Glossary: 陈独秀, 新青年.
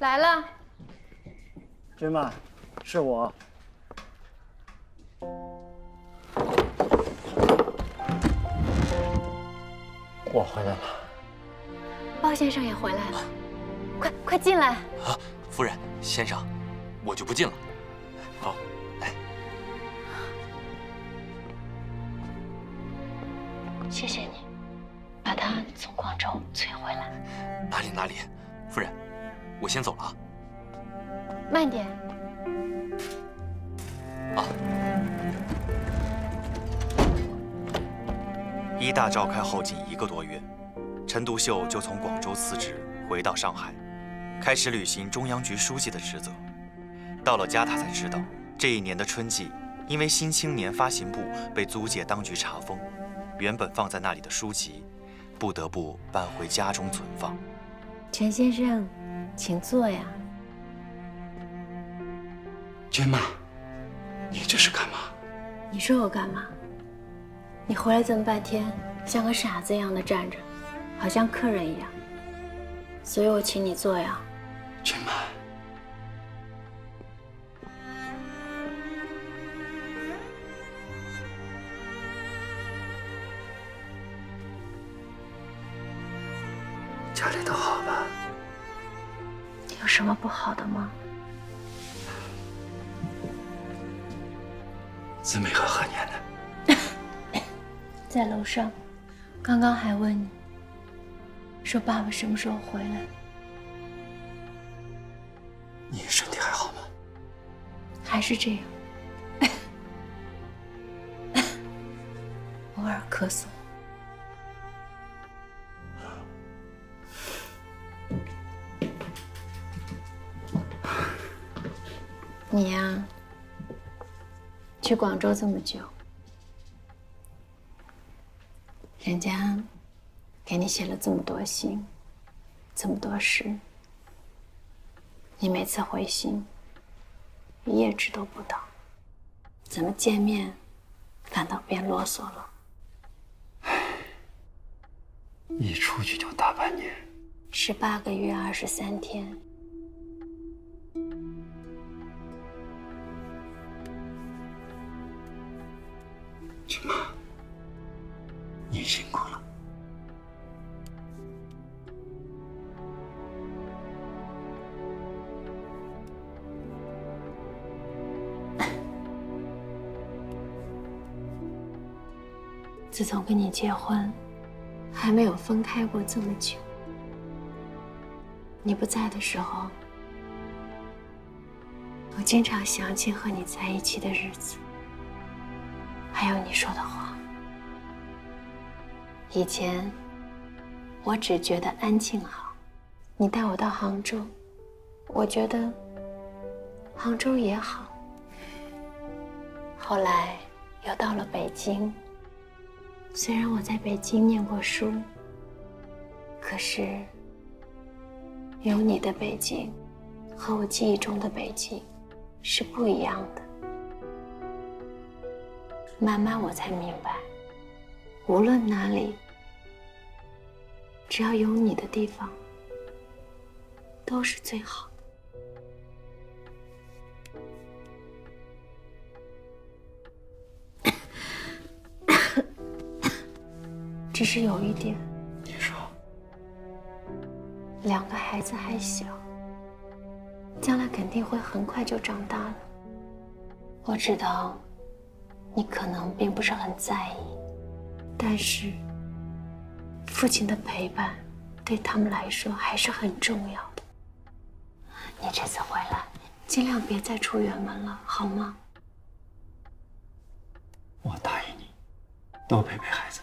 来了。君曼，是我。我回来了。包先生也回来了，啊、快进来。啊，夫人，先生，我就不进了。好。 谢谢你，把他从广州催回来。哪里哪里，夫人，我先走了啊。慢点。啊。医大召开后仅1个多月，陈独秀就从广州辞职，回到上海，开始履行中央局书记的职责。到了家，他才知道，这一年的春季，因为新青年发行部被租界当局查封。 原本放在那里的书籍，不得不搬回家中存放。陈先生，请坐呀。君妈，你这是干嘛？你说我干嘛？你回来这么半天，像个傻子一样的站着，好像客人一样，所以我请你坐呀。君妈，家里都好吧？有什么不好的吗？姊妹和何年呢？在楼上，刚刚还问你，说爸爸什么时候回来？你身体还好吗？还是这样，偶尔咳嗽。 你呀，去广州这么久，人家给你写了这么多信，这么多诗，你每次回信，一纸都不到，怎么见面反倒变啰嗦了？一出去就大半年，18个月23天。 君妈，你辛苦了。自从跟你结婚，还没有分开过这么久。你不在的时候，我经常想起和你在一起的日子。 还有你说的话，以前我只觉得安静好。你带我到杭州，我觉得杭州也好。后来又到了北京，虽然我在北京念过书，可是有你的北京和我记忆中的北京是不一样的。 慢慢我才明白，无论哪里，只要有你的地方，都是最好的。只是有一点，你说，2个孩子还小，将来肯定会很快就长大了。我知道。 你可能并不是很在意，但是父亲的陪伴对他们来说还是很重要的。你这次回来，尽量别再出远门了，好吗？我答应你，多陪陪孩子。